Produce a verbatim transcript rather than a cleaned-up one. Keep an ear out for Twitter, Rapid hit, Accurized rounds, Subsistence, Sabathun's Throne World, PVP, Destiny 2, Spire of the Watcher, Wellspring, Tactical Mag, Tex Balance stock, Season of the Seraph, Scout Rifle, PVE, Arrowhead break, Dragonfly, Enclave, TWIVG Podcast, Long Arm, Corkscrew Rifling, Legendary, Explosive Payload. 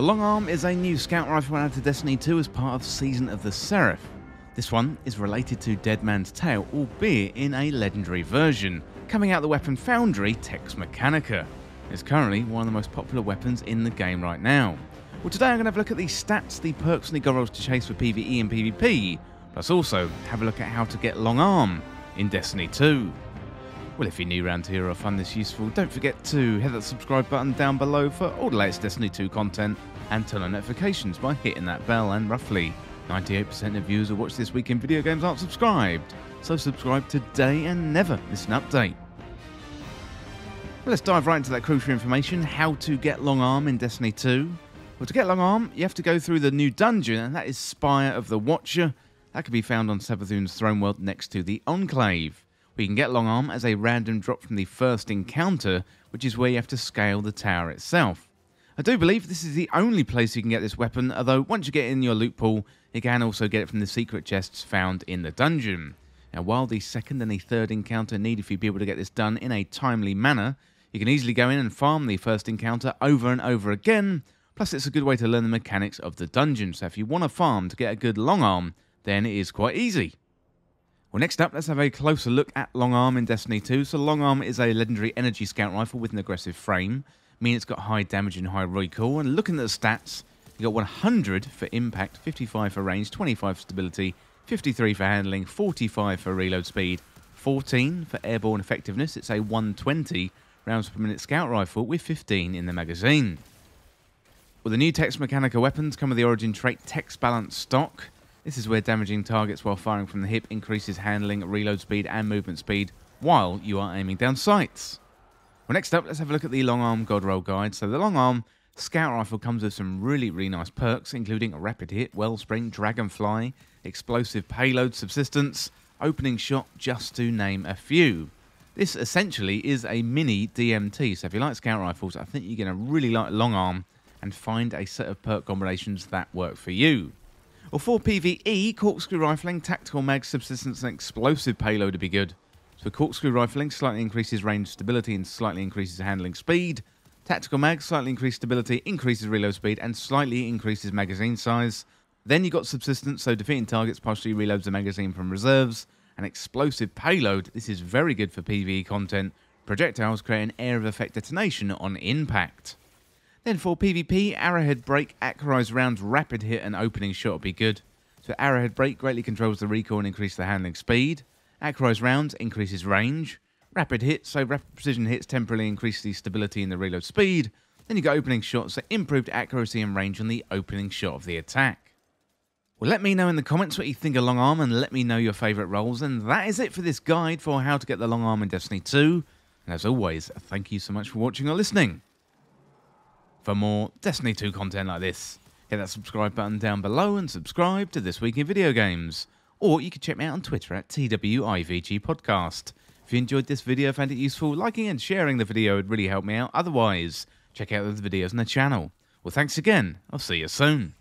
The Long Arm is a new Scout Rifle added to Destiny two as part of Season of the Seraph. This one is related to Dead Man's Tale, albeit in a legendary version, coming out the weapon foundry Tex Mechanica. It's currently one of the most popular weapons in the game right now. Well, today I'm going to have a look at the stats, the perks and the gun rolls to chase for PvE and PvP, plus also have a look at how to get Long Arm in Destiny two. Well, if you're new around here or find this useful, don't forget to hit that subscribe button down below for all the latest Destiny two content, and turn on notifications by hitting that bell, and roughly ninety-eight percent of viewers who watch this week in video games aren't subscribed, so subscribe today and never miss an update. Well, let's dive right into that crucial information, how to get Long Arm in Destiny two. Well, to get Long Arm, you have to go through the new dungeon, and that is Spire of the Watcher. That can be found on Sabathun's Throne World next to the Enclave. We can get Long Arm as a random drop from the first encounter, which is where you have to scale the tower itself. I do believe this is the only place you can get this weapon, although once you get it in your loot pool, you can also get it from the secret chests found in the dungeon. Now, while the second and the third encounter are needed for you to be able to get this done in a timely manner, you can easily go in and farm the first encounter over and over again, plus it's a good way to learn the mechanics of the dungeon, so if you want to farm to get a good Long Arm, then it is quite easy. Well, next up, let's have a closer look at Long Arm in Destiny two. So Long Arm is a legendary energy scout rifle with an aggressive frame, meaning it's got high damage and high recoil. And looking at the stats, you got one hundred for impact, fifty-five for range, twenty-five for stability, fifty-three for handling, forty-five for reload speed, fourteen for airborne effectiveness. It's a one hundred twenty rounds per minute scout rifle with fifteen in the magazine. Well, the new Tex Mechanica weapons come with the origin trait Tex Balance stock. This is where damaging targets while firing from the hip increases handling, reload speed and movement speed while you are aiming down sights. Well, next up, let's have a look at the Long Arm God Roll Guide. So the Long Arm Scout Rifle comes with some really, really nice perks, including Rapid Hit, Wellspring, Dragonfly, Explosive Payload, Subsistence, Opening Shot, just to name a few. This essentially is a mini D M T, so if you like Scout Rifles, I think you're going to really like Long Arm and find a set of perk combinations that work for you. Well, for PvE, Corkscrew Rifling, Tactical Mag, Subsistence and Explosive Payload would be good. So Corkscrew Rifling slightly increases range stability and slightly increases handling speed. Tactical Mag slightly increases stability, increases reload speed and slightly increases magazine size. Then you've got Subsistence, so defeating targets partially reloads the magazine from reserves. And Explosive Payload, this is very good for PvE content. Projectiles create an air of effect detonation on impact. Then for PvP, Arrowhead Break, Accurized Rounds, Rapid Hit and Opening Shot would be good. So Arrowhead Break greatly controls the recoil and increases the handling speed. Accurized Rounds increases range. Rapid Hit, so rapid precision hits temporarily increase the stability and the reload speed. Then you've got Opening Shot, so improved accuracy and range on the opening shot of the attack. Well, let me know in the comments what you think of Long Arm and let me know your favourite roles. And that is it for this guide for how to get the Long Arm in Destiny two. And as always, thank you so much for watching or listening. For more Destiny two content like this, hit that subscribe button down below and subscribe to This Week in Video Games. Or you can check me out on Twitter at T W I V G Podcast. If you enjoyed this video, found it useful, liking and sharing the video would really help me out. Otherwise, check out the other videos on the channel. Well, thanks again. I'll see you soon.